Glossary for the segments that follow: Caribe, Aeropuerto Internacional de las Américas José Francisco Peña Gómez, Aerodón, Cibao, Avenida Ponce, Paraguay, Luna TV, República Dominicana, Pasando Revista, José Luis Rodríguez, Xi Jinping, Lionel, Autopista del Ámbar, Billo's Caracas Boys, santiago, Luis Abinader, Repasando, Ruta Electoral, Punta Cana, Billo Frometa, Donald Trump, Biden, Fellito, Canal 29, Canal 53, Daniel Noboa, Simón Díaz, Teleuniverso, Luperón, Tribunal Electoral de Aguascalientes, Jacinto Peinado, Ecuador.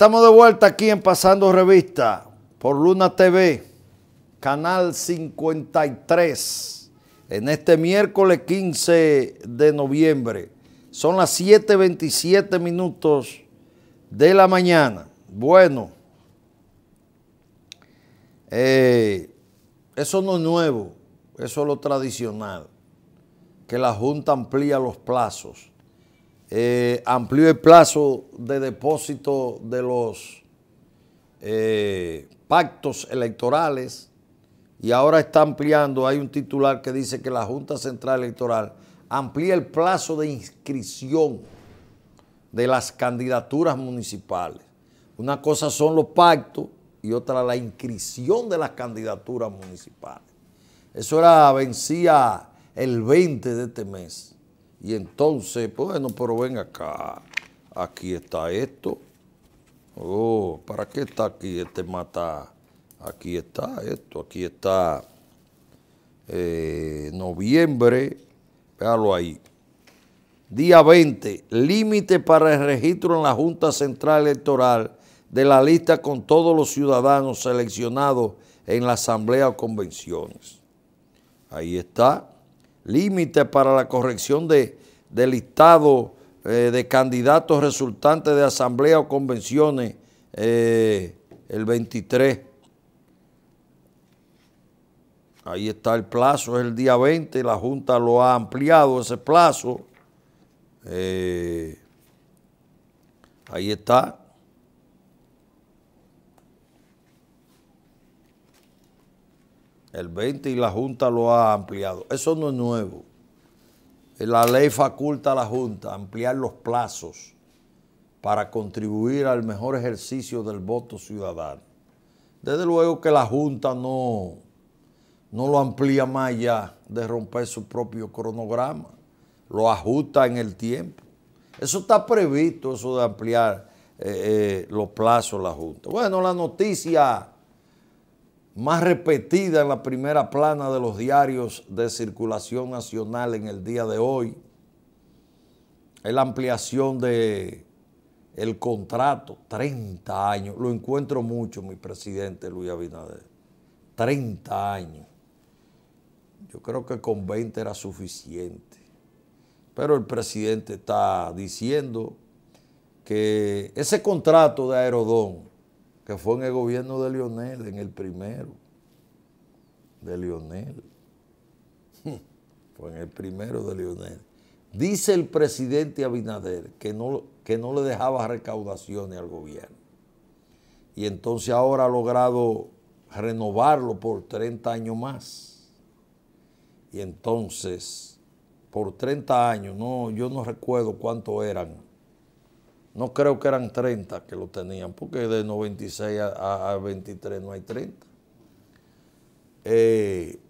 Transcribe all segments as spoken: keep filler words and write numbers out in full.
Estamos de vuelta aquí en Pasando Revista por Luna T V, Canal cincuenta y tres, en este miércoles quince de noviembre. Son las siete y veintisiete minutos de la mañana. Bueno, eh, eso no es nuevo, eso es lo tradicional, que la Junta amplía los plazos. Eh, amplió el plazo de depósito de los eh, pactos electorales y ahora está ampliando. Hay un titular que dice que la Junta Central Electoral amplía el plazo de inscripción de las candidaturas municipales. Una cosa son los pactos y otra la inscripción de las candidaturas municipales. Eso era, vencía el veinte de este mes. Y entonces, bueno, pero ven acá, aquí está esto. Oh, ¿para qué está aquí este mata? Aquí está esto, aquí está eh, noviembre, véalo ahí. Día veinte, límite para el registro en la Junta Central Electoral de la lista con todos los ciudadanos seleccionados en la asamblea o convenciones. Ahí está. Límite para la corrección de, de listado eh, de candidatos resultantes de asamblea o convenciones, eh, el veintitrés. Ahí está el plazo, es el día veinte, la Junta lo ha ampliado ese plazo. Eh, ahí está. El veinte y la Junta lo ha ampliado. Eso no es nuevo. La ley faculta a la Junta ampliar los plazos para contribuir al mejor ejercicio del voto ciudadano. Desde luego que la Junta no, no lo amplía más allá de romper su propio cronograma. Lo ajusta en el tiempo. Eso está previsto, eso de ampliar eh, eh, los plazos de la Junta. Bueno, la noticia más repetida en la primera plana de los diarios de circulación nacional en el día de hoy es la ampliación de el contrato, treinta años. Lo encuentro mucho, mi presidente Luis Abinader, treinta años. Yo creo que con veinte era suficiente, pero el presidente está diciendo que ese contrato de Aerodón, que fue en el gobierno de Lionel, en el primero, de Lionel, fue en el primero de Lionel. Dice el presidente Abinader que no, que no le dejaba recaudaciones al gobierno. Y entonces ahora ha logrado renovarlo por treinta años más. Y entonces, por treinta años, no, yo no recuerdo cuánto eran. No creo que eran treinta que lo tenían, porque de noventa y seis a, a veintitrés no hay treinta. Eh,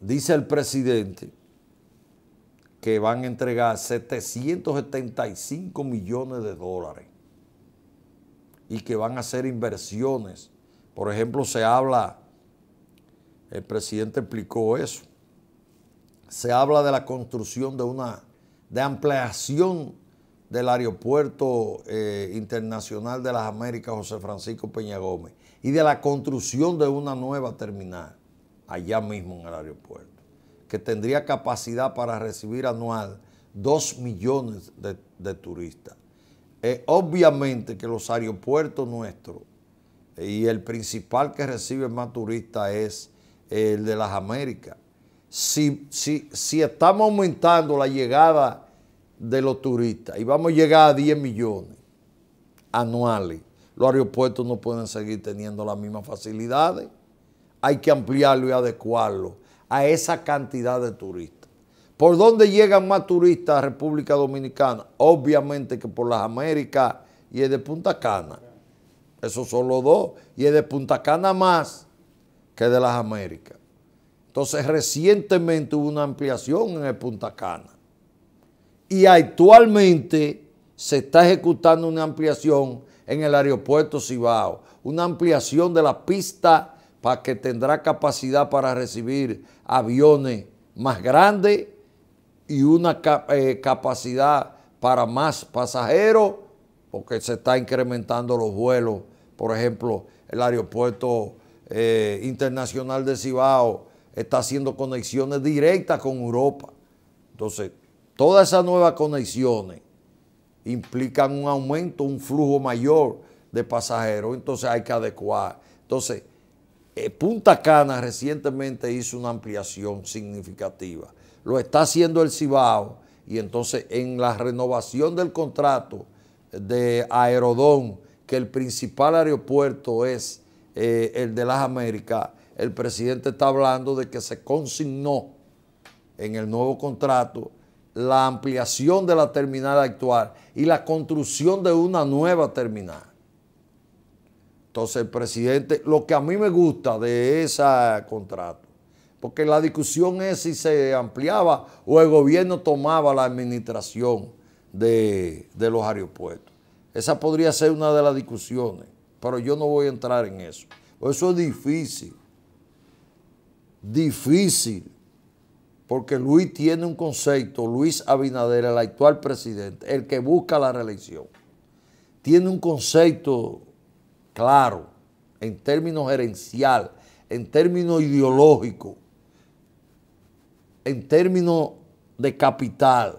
dice el presidente que van a entregar setecientos setenta y cinco millones de dólares y que van a hacer inversiones. Por ejemplo, se habla, el presidente explicó eso, se habla de la construcción de una, de ampliación del Aeropuerto eh, Internacional de las Américas José Francisco Peña Gómez y de la construcción de una nueva terminal allá mismo en el aeropuerto, que tendría capacidad para recibir anual dos millones de, de turistas. Eh, obviamente que los aeropuertos nuestros eh, y el principal que recibe más turistas es eh, el de las Américas. Si, si, si estamos aumentando la llegada de los turistas y vamos a llegar a diez millones anuales, los aeropuertos no pueden seguir teniendo las mismas facilidades. Hay que ampliarlo y adecuarlo a esa cantidad de turistas. ¿Por dónde llegan más turistas a República Dominicana? Obviamente que por las Américas y el de Punta Cana. Esos son los dos, y el de Punta Cana más que de las Américas. Entonces recientemente hubo una ampliación en el Punta Cana y actualmente se está ejecutando una ampliación en el aeropuerto Cibao, una ampliación de la pista para que tendrá capacidad para recibir aviones más grandes y una eh, capacidad para más pasajeros, porque se están incrementando los vuelos. Por ejemplo, el Aeropuerto eh, Internacional de Cibao está haciendo conexiones directas con Europa. Entonces, todas esas nuevas conexiones implican un aumento, un flujo mayor de pasajeros. Entonces, hay que adecuar. Entonces, eh, Punta Cana recientemente hizo una ampliación significativa. Lo está haciendo el Cibao. Y entonces, en la renovación del contrato de Aerodón, que el principal aeropuerto es eh, el de las Américas, el presidente está hablando de que se consignó en el nuevo contrato la ampliación de la terminal actual y la construcción de una nueva terminal. Entonces, el presidente, lo que a mí me gusta de ese contrato, porque la discusión es si se ampliaba o el gobierno tomaba la administración de, de los aeropuertos. Esa podría ser una de las discusiones, pero yo no voy a entrar en eso. Eso es difícil, difícil, porque Luis tiene un concepto, Luis Abinader, el actual presidente, el que busca la reelección, tiene un concepto claro en términos gerencial, en términos ideológicos, en términos de capital,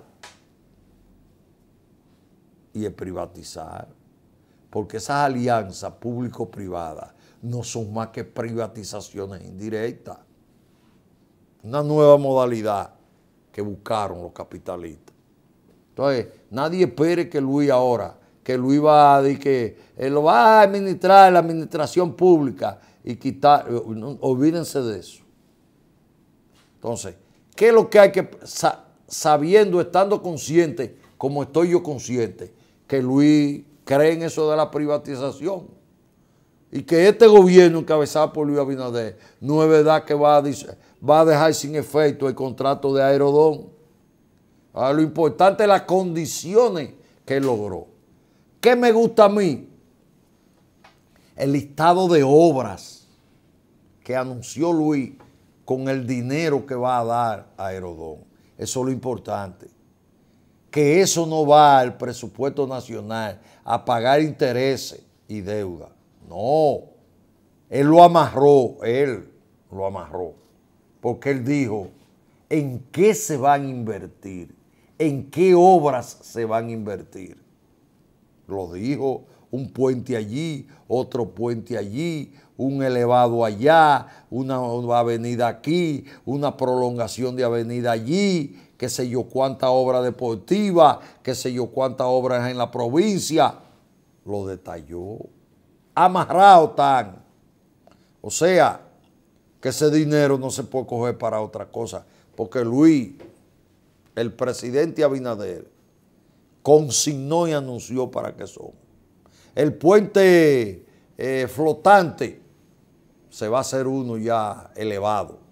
y de privatizar, porque esas alianzas público-privadas no son más que privatizaciones indirectas, una nueva modalidad que buscaron los capitalistas. Entonces, nadie espere que Luis ahora, que Luis va a decir que él lo va a administrar, la administración pública, y quitar, olvídense de eso. Entonces, ¿qué es lo que hay que, sabiendo, estando consciente, como estoy yo consciente, que Luis cree en eso de la privatización y que este gobierno encabezado por Luis Abinader no es verdad que va a, va a dejar sin efecto el contrato de Aerodón? Ahora, lo importante es las condiciones que logró. ¿Qué me gusta a mí? El listado de obras que anunció Luis con el dinero que va a dar a Aerodón. Eso es lo importante. Que eso no va al presupuesto nacional a pagar intereses y deuda. No, él lo amarró, él lo amarró. Porque él dijo, ¿en qué se van a invertir? ¿En qué obras se van a invertir? Lo dijo, un puente allí, otro puente allí, un elevado allá, una avenida aquí, una prolongación de avenida allí, qué sé yo cuánta obra deportiva, qué sé yo cuántas obras en la provincia. Lo detalló. Amarrado tan. O sea, que ese dinero no se puede coger para otra cosa, porque Luis, el presidente Abinader, consignó y anunció para qué son. El puente eh, flotante se va a hacer uno ya elevado.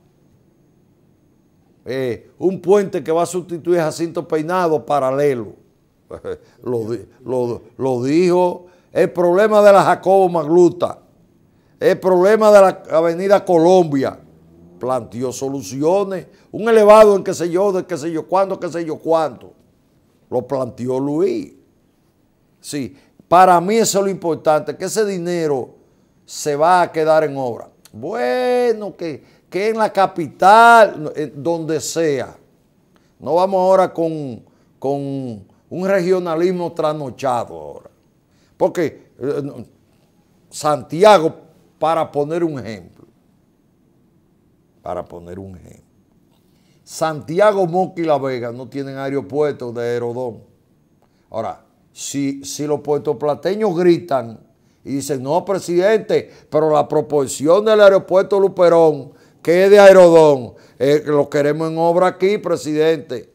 Eh, un puente que va a sustituir a Jacinto Peinado paralelo. lo, lo, lo dijo. El problema de la Jacobo Magluta, el problema de la Avenida Colombia, planteó soluciones. Un elevado en qué sé yo, de qué sé yo cuándo, qué sé yo cuánto. Lo planteó Luis. Sí, para mí eso es lo importante, que ese dinero se va a quedar en obra. Bueno, que... que en la capital, donde sea. No vamos ahora con, con un regionalismo trasnochado ahora. Porque eh, Santiago, para poner un ejemplo, para poner un ejemplo, Santiago, Moca y La Vega no tienen aeropuertos de Aerodón. Ahora, si, si los puertoplateños gritan y dicen, no, presidente, pero la proporción del aeropuerto Luperón, que de Aerodón, eh, lo queremos en obra aquí, presidente.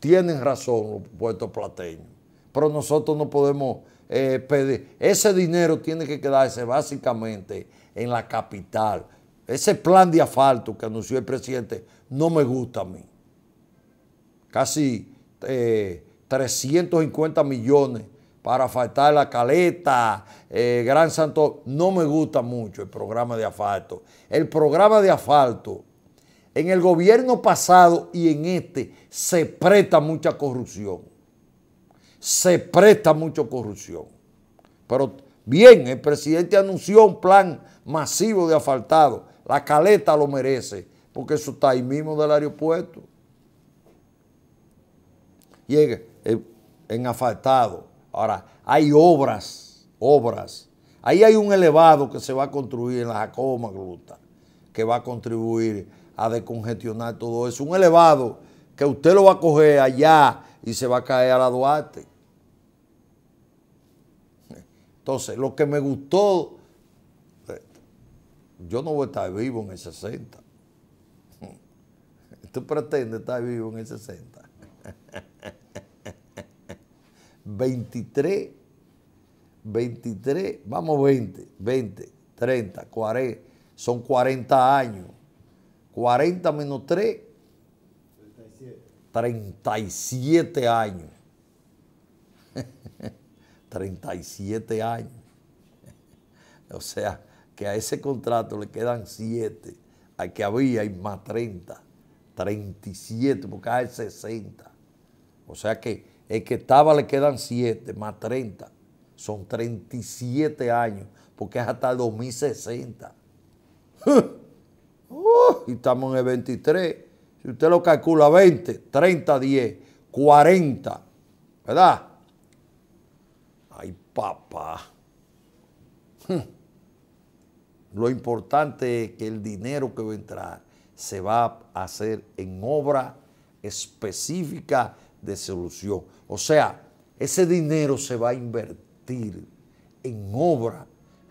Tienen razón los puertoplateños, pero nosotros no podemos eh, pedir. Ese dinero tiene que quedarse básicamente en la capital. Ese plan de asfalto que anunció el presidente no me gusta a mí. Casi eh, trescientos cincuenta millones para asfaltar La Caleta, eh, Gran Santo. No me gusta mucho el programa de asfalto. El programa de asfalto, en el gobierno pasado y en este, se presta mucha corrupción. se presta mucho corrupción. Pero bien, el presidente anunció un plan masivo de asfaltado. La Caleta lo merece, porque eso está ahí mismo del aeropuerto. Y en, en asfaltado. Ahora, hay obras, obras. Ahí hay un elevado que se va a construir en la Jacoma Gruta, que va a contribuir a descongestionar todo eso. Un elevado que usted lo va a coger allá y se va a caer a la Duarte. Entonces, lo que me gustó, yo no voy a estar vivo en el sesenta. ¿Tú pretendes estar vivo en el sesenta? veintitrés, veintitrés, vamos veinte, veinte, treinta, cuarenta, son cuarenta años. cuarenta menos tres, treinta y siete años. treinta y siete años. O sea, que a ese contrato le quedan siete. Al que había hay más treinta. treinta y siete, porque hay sesenta. O sea que el que estaba le quedan siete, más treinta. Son treinta y siete años, porque es hasta el dos mil sesenta. Uh, y estamos en el veintitrés. Si usted lo calcula, veinte, treinta, diez, cuarenta. ¿Verdad? Ay, papá. Lo importante es que el dinero que va a entrar se va a hacer en obra específica de solución. O sea, ese dinero se va a invertir en obra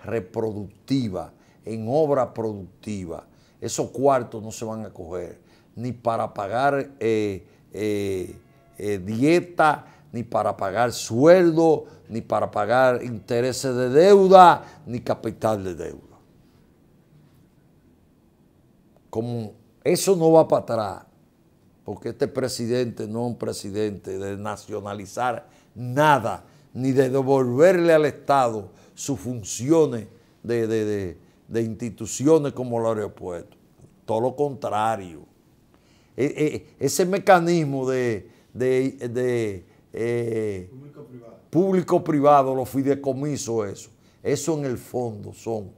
reproductiva, en obra productiva. Esos cuartos no se van a coger ni para pagar eh, eh, eh, dieta, ni para pagar sueldo, ni para pagar intereses de deuda, ni capital de deuda. Como eso no va para atrás, porque este presidente no es un presidente de nacionalizar nada, ni de devolverle al Estado sus funciones de, de, de, de instituciones como el aeropuerto. Todo lo contrario. E, e, ese mecanismo de, de, de eh, público-privado, público-privado, los fideicomisos, eso, eso en el fondo son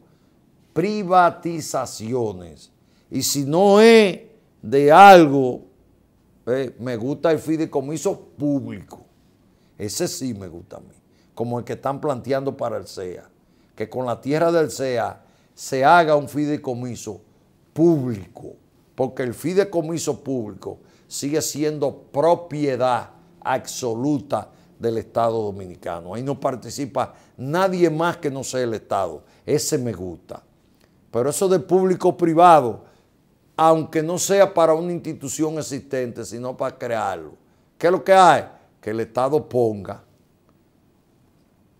privatizaciones. Y si no es de algo... Eh, me gusta el fideicomiso público. Ese sí me gusta a mí. Como el que están planteando para el C E A. Que con la tierra del C E A se haga un fideicomiso público. Porque el fideicomiso público sigue siendo propiedad absoluta del Estado Dominicano. Ahí no participa nadie más que no sea el Estado. Ese me gusta. Pero eso de público-privado... aunque no sea para una institución existente, sino para crearlo. ¿Qué es lo que hay? Que el Estado ponga,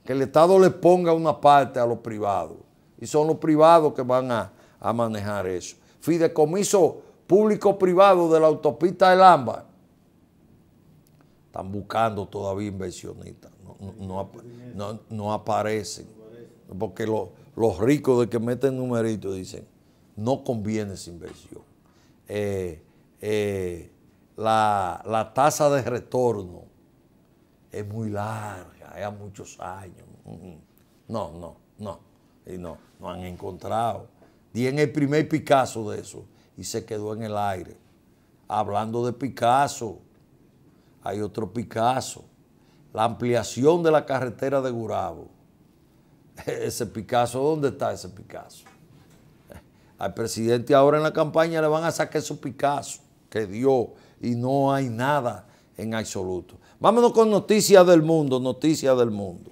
que el Estado le ponga una parte a los privados, y son los privados que van a, a manejar eso. Fideicomiso público-privado de la Autopista del Ámbar. Están buscando todavía inversionistas, no, no, no, no aparecen, porque los, los ricos de que meten numeritos dicen, no conviene esa inversión. Eh, eh, la, la tasa de retorno es muy larga, es a muchos años. No, no, no. Y no, no han encontrado. Di en el primer Picasso de eso y se quedó en el aire. Hablando de Picasso, hay otro Picasso. La ampliación de la carretera de Gurabo. Ese Picasso, ¿dónde está ese Picasso? Al presidente ahora en la campaña le van a sacar su Picasso que dio y no hay nada en absoluto. Vámonos con noticias del mundo, noticias del mundo.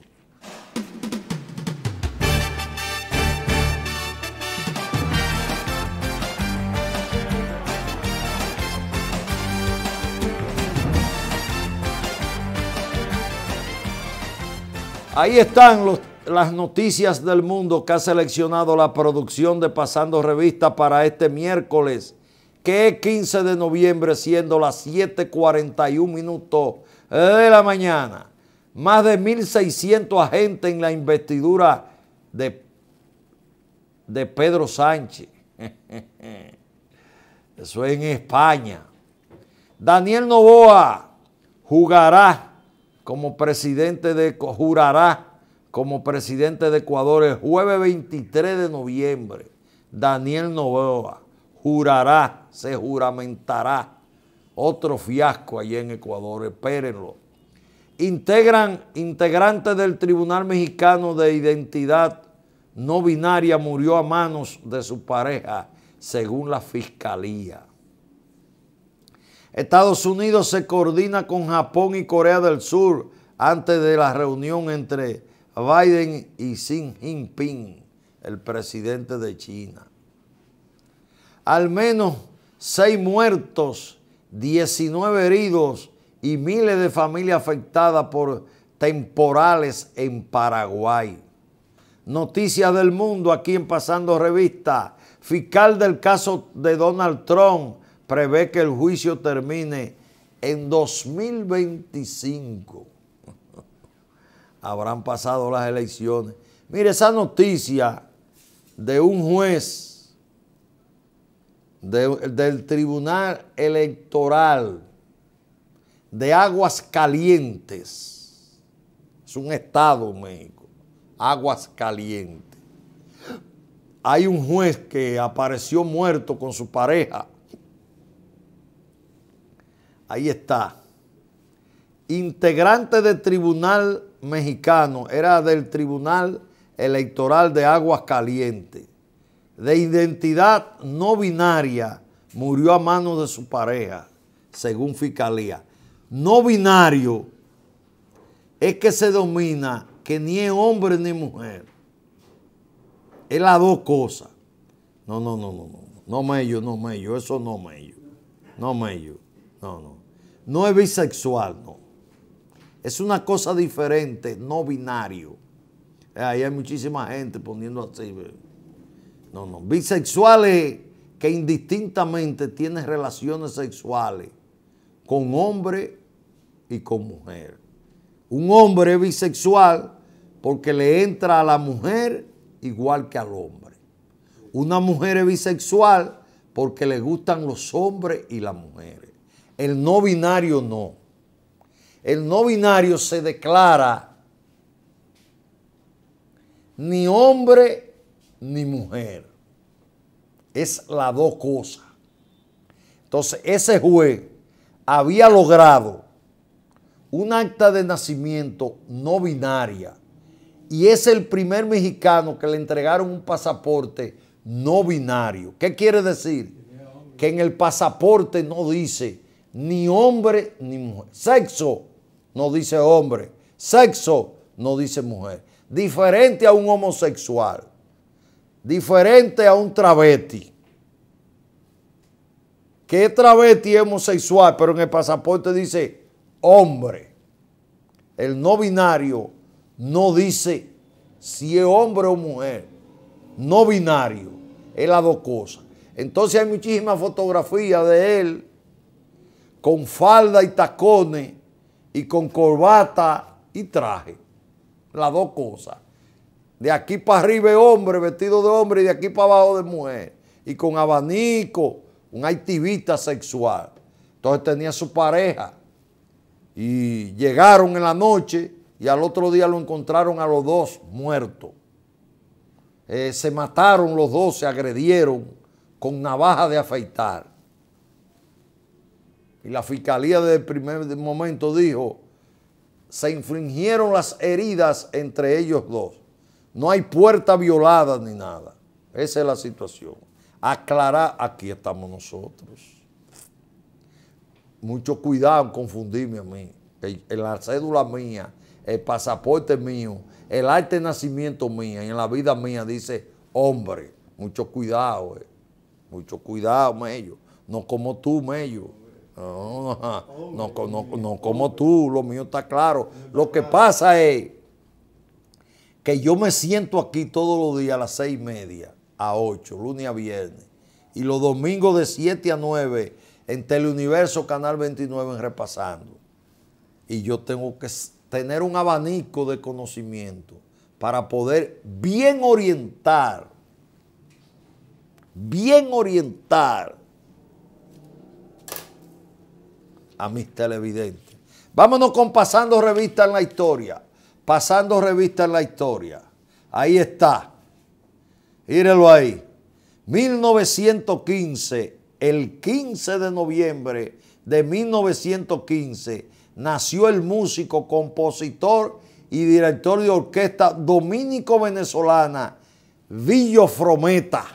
Ahí están los las noticias del mundo que ha seleccionado la producción de Pasando Revista para este miércoles, que es quince de noviembre, siendo las siete cuarenta y un minutos de la mañana. Más de mil seiscientos agentes en la investidura de, de Pedro Sánchez. Eso es en España. Daniel Noboa jugará como presidente de, jurará como presidente de Ecuador el jueves veintitrés de noviembre. Daniel Noboa jurará, se juramentará. Otro fiasco allá en Ecuador, espérenlo. Integran, integrante del Tribunal Mexicano de Identidad No Binaria murió a manos de su pareja, según la Fiscalía. Estados Unidos se coordina con Japón y Corea del Sur antes de la reunión entre Biden y Xi Jinping, el presidente de China. Al menos seis muertos, diecinueve heridos y miles de familias afectadas por temporales en Paraguay. Noticias del mundo aquí en Pasando Revista. Fiscal del caso de Donald Trump prevé que el juicio termine en dos mil veinticinco. Habrán pasado las elecciones. Mire esa noticia de un juez de, del Tribunal Electoral de Aguascalientes. Es un estado, México. Aguascalientes. Hay un juez que apareció muerto con su pareja. Ahí está. Integrante del Tribunal Mexicano, era del Tribunal Electoral de Aguascalientes, de identidad no binaria, murió a manos de su pareja, según Fiscalía. No binario es que se domina que ni es hombre ni mujer. Es las dos cosas. No, no, no, no, no. No mello, no mello. Eso no mello. No mello. No, no. No es bisexual, no. Es una cosa diferente, no binario. Ahí hay muchísima gente poniendo así. No, no. Bisexuales que indistintamente tienen relaciones sexuales con hombre y con mujer. Un hombre es bisexual porque le entra a la mujer igual que al hombre. Una mujer es bisexual porque le gustan los hombres y las mujeres. El no binario no. El no binario se declara ni hombre ni mujer. Es las dos cosas. Entonces, ese juez había logrado un acta de nacimiento no binaria. Y es el primer mexicano que le entregaron un pasaporte no binario. ¿Qué quiere decir? Que en el pasaporte no dice ni hombre ni mujer. Sexo no dice hombre. Sexo no dice mujer. Diferente a un homosexual. Diferente a un travesti. Que travesti es homosexual, pero en el pasaporte dice hombre. El no binario no dice si es hombre o mujer. No binario. Es las dos cosas. Entonces hay muchísimas fotografías de él con falda y tacones y con corbata y traje. Las dos cosas. De aquí para arriba es hombre, vestido de hombre, y de aquí para abajo de mujer. Y con abanico, un activista sexual. Entonces tenía su pareja. Y llegaron en la noche y al otro día lo encontraron a los dos muertos. Eh, se mataron los dos, se agredieron con navaja de afeitar. Y la fiscalía desde el primer momento dijo, se infringieron las heridas entre ellos dos. No hay puerta violada ni nada. Esa es la situación. Aclarar, aquí estamos nosotros. Mucho cuidado en confundirme a mí. En la cédula mía, el pasaporte mío, el acta de nacimiento mía, en la vida mía dice hombre. Mucho cuidado, eh. Mucho cuidado, mello. No como tú, mello. No, no, no, no, no como tú, lo mío está claro. Lo que pasa es que yo me siento aquí todos los días a las seis y media, a ocho, lunes a viernes. Y los domingos de siete a nueve, en Teleuniverso, Canal veintinueve, en Repasando. Y yo tengo que tener un abanico de conocimiento para poder bien orientar, bien orientar a mis televidentes. Vámonos con Pasando Revista en la Historia. Pasando Revista en la Historia. Ahí está. Mírelo ahí. mil novecientos quince, el quince de noviembre de mil novecientos quince, nació el músico, compositor y director de orquesta dominico-venezolana Billo Frometa.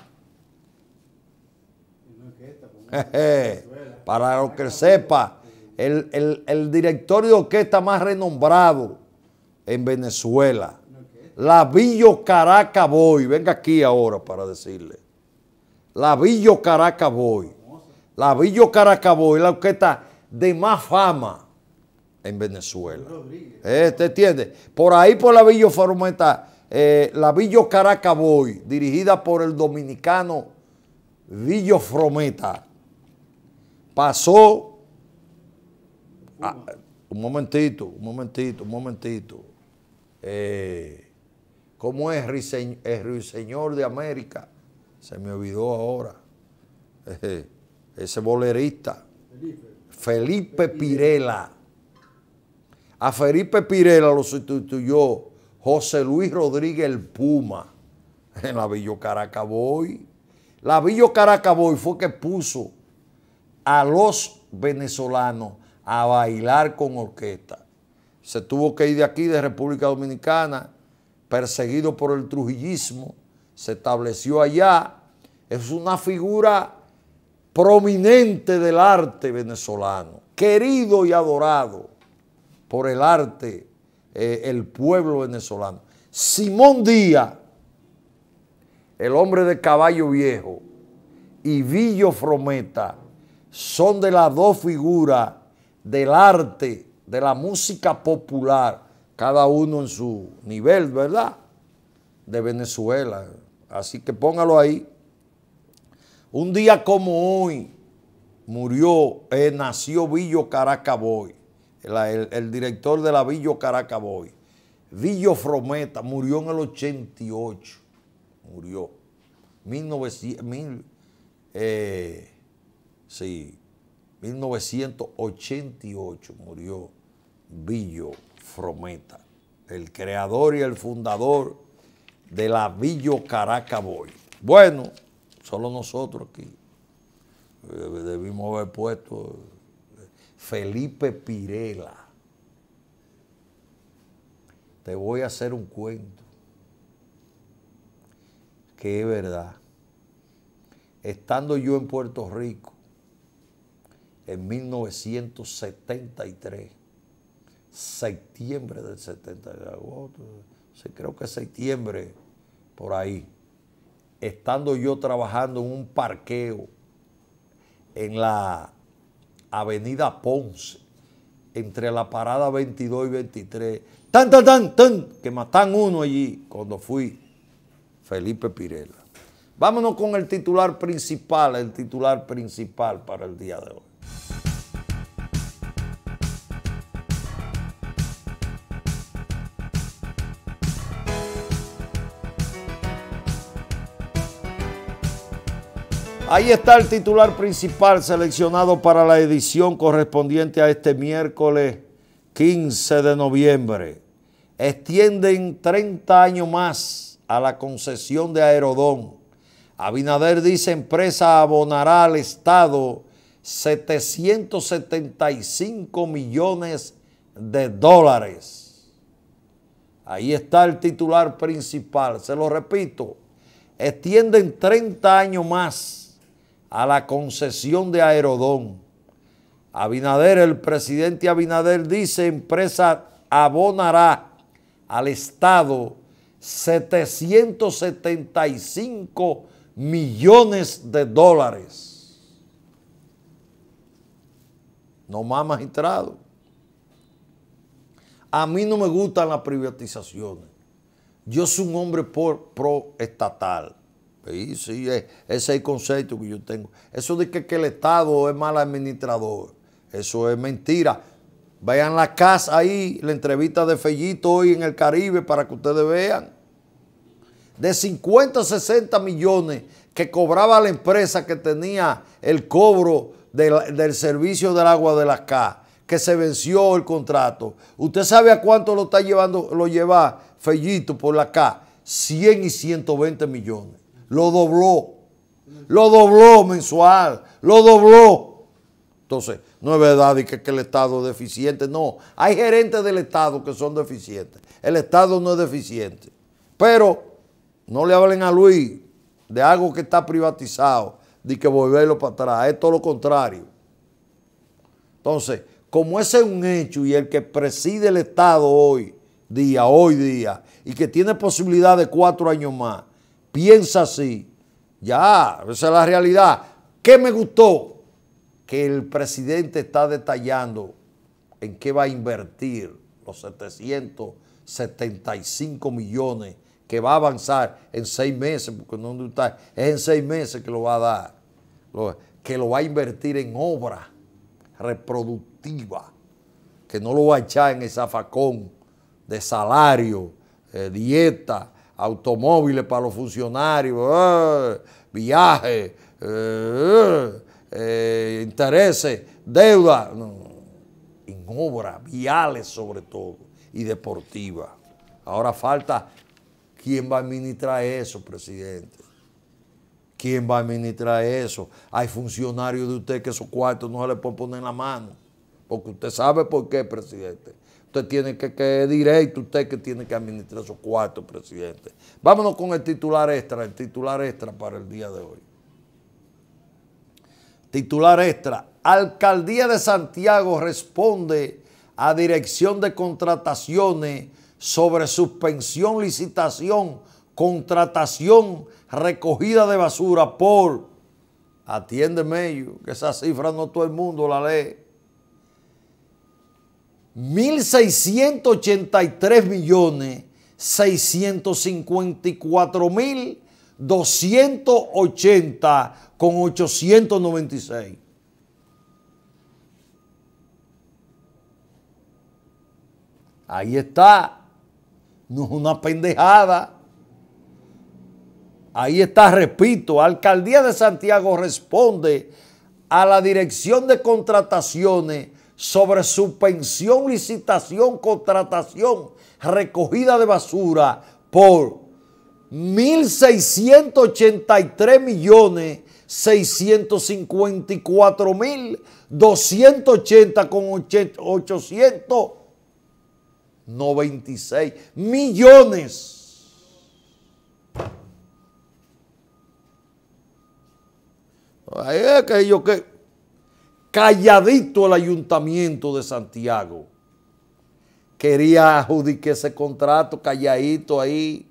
Para lo que sepa, el, el, el director de orquesta más renombrado en Venezuela, la Billo's Caracas Boys. Venga aquí ahora para decirle. La Billo's Caracas Boys. La Billo's Caracas Boys es la orquesta de más fama en Venezuela. ¿Eh? ¿Te entiendes? Por ahí por la Billo Frometa, eh, la Billo's Caracas Boys, dirigida por el dominicano Billo Frometa, pasó. A, un momentito, un momentito, un momentito. Eh, ¿Cómo es Riseñ, el Ruiseñor de América? Se me olvidó ahora. Eh, ese bolerista. Felipe. Felipe Pirela. A Felipe Pirela lo sustituyó José Luis Rodríguez el Puma en la Billo's Caracas Boys. La Billo's Caracas Boys fue que puso a los venezolanos a bailar con orquesta. Se tuvo que ir de aquí, de República Dominicana, perseguido por el trujillismo. Se estableció allá, es una figura prominente del arte venezolano, querido y adorado por el arte, eh, el pueblo venezolano. Simón Díaz, el hombre de caballo viejo, y Billo Frometa son de las dos figuras del arte, de la música popular, cada uno en su nivel, ¿verdad?, de Venezuela. Así que póngalo ahí. Un día como hoy murió, eh, nació Billo's Caracas Boys, el, el, el director de la Billo's Caracas Boys, Billo Frometa, murió en el ochenta y ocho, murió, mil novecientos, mil, eh, sí, mil novecientos ochenta y ocho murió Billo Frometa, el creador y el fundador de la Billo's Caracas Boys. Bueno, solo nosotros aquí debimos haber puesto Felipe Pirela. Te voy a hacer un cuento que es verdad. Estando yo en Puerto Rico en mil novecientos setenta y tres, septiembre del setenta y tres, agosto, creo que septiembre, por ahí, estando yo trabajando en un parqueo en la Avenida Ponce, entre la parada veintidós y veintitrés, tan, tan, tan, tan, que matan uno allí, cuando fui Felipe Pirela. Vámonos con el titular principal, el titular principal para el día de hoy. Ahí está el titular principal seleccionado para la edición correspondiente a este miércoles quince de noviembre. Extienden treinta años más a la concesión de Aerodón. Abinader dice empresa abonará al Estado setecientos setenta y cinco millones de dólares. Ahí está el titular principal, se lo repito. Extienden treinta años más a la concesión de Aerodón. Abinader, el presidente Abinader dice, empresa abonará al Estado setecientos setenta y cinco millones de dólares. No más, magistrado. A mí no me gustan las privatizaciones. Yo soy un hombre por, pro estatal. Sí, sí, ese es el concepto que yo tengo. Eso de que, que el Estado es mal administrador, eso es mentira. Vean la casa ahí, la entrevista de Fellito hoy en el Caribe para que ustedes vean. De cincuenta a sesenta millones que cobraba la empresa que tenía el cobro del, del servicio del agua de la Ca, que se venció el contrato. ¿Usted sabe a cuánto lo está llevando, lo lleva Fellito por la K? cien y ciento veinte millones. Lo dobló. Lo dobló mensual. Lo dobló. Entonces, no es verdad que, que el Estado es deficiente. No, hay gerentes del Estado que son deficientes. El Estado no es deficiente. Pero no le hablen a Luis de algo que está privatizado, de que volverlo para atrás. Es todo lo contrario. Entonces, como ese es un hecho y el que preside el Estado hoy día, hoy día, y que tiene posibilidad de cuatro años más, piensa así, ya, esa es la realidad. ¿Qué me gustó? Que el presidente está detallando en qué va a invertir los setecientos setenta y cinco millones que va a avanzar en seis meses, porque no está, es en seis meses que lo va a dar, lo, que lo va a invertir en obra reproductiva, que no lo va a echar en el zafacón de salario, eh, dieta, automóviles para los funcionarios, eh, viajes, eh, Eh, intereses, deuda, no, en obras viales sobre todo y deportivas. Ahora falta quién va a administrar eso, presidente. ¿Quién va a administrar eso? Hay funcionarios de usted que esos cuartos no se le pueden poner en la mano, porque usted sabe por qué, presidente. Usted tiene que, que es directo, usted que tiene que administrar esos cuartos, presidente. Vámonos con el titular extra, el titular extra para el día de hoy. Titular extra, Alcaldía de Santiago responde a Dirección de Contrataciones sobre suspensión, licitación, contratación, recogida de basura por, atiéndeme yo, que esas cifras no todo el mundo la lee, mil seiscientos ochenta y tres millones seiscientos cincuenta y cuatro mil doscientos ochenta con ochocientos noventa y seis. Ahí está. No es una pendejada. Ahí está, repito. Alcaldía de Santiago responde a la Dirección de Contrataciones sobre suspensión, licitación, contratación, recogida de basura por mil seiscientos ochenta y tres millones seiscientos cincuenta y cuatro mil doscientos ochenta con ochocientos noventa y seis millones. Ahí es que yo que calladito el ayuntamiento de Santiago quería adjudicar ese contrato, calladito ahí.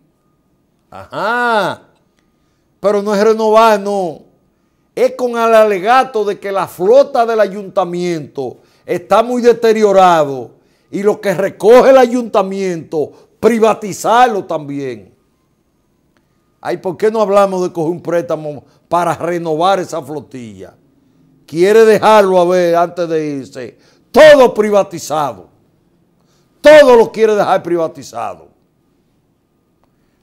Ajá, pero no es renovar, no. Es con el alegato de que la flota del ayuntamiento está muy deteriorado y lo que recoge el ayuntamiento, privatizarlo también. Ay, ¿por qué no hablamos de coger un préstamo para renovar esa flotilla? Quiere dejarlo a ver antes de irse. Todo privatizado. Todo lo quiere dejar privatizado.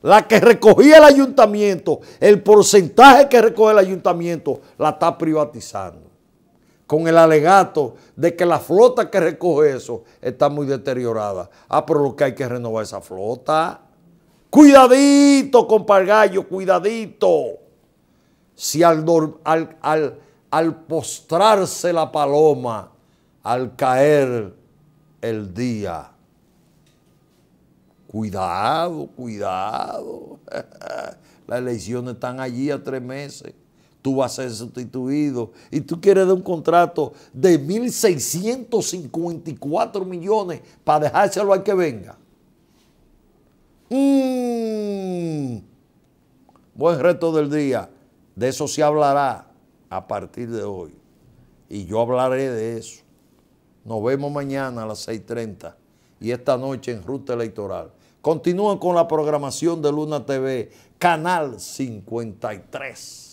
La que recogía el ayuntamiento, el porcentaje que recoge el ayuntamiento, la está privatizando. Con el alegato de que la flota que recoge eso está muy deteriorada. Ah, pero lo que hay que renovar esa flota. Cuidadito, compargallo, cuidadito. Si al, al, al, al postrarse la paloma, al caer el día... Cuidado, cuidado. Las elecciones están allí a tres meses. Tú vas a ser sustituido y tú quieres dar un contrato de mil seiscientos cincuenta y cuatro millones para dejárselo al que venga. Mm. Buen reto del día. De eso se hablará a partir de hoy. Y yo hablaré de eso. Nos vemos mañana a las seis y media y esta noche en Ruta Electoral. Continúan con la programación de Luna T V, Canal cincuenta y tres.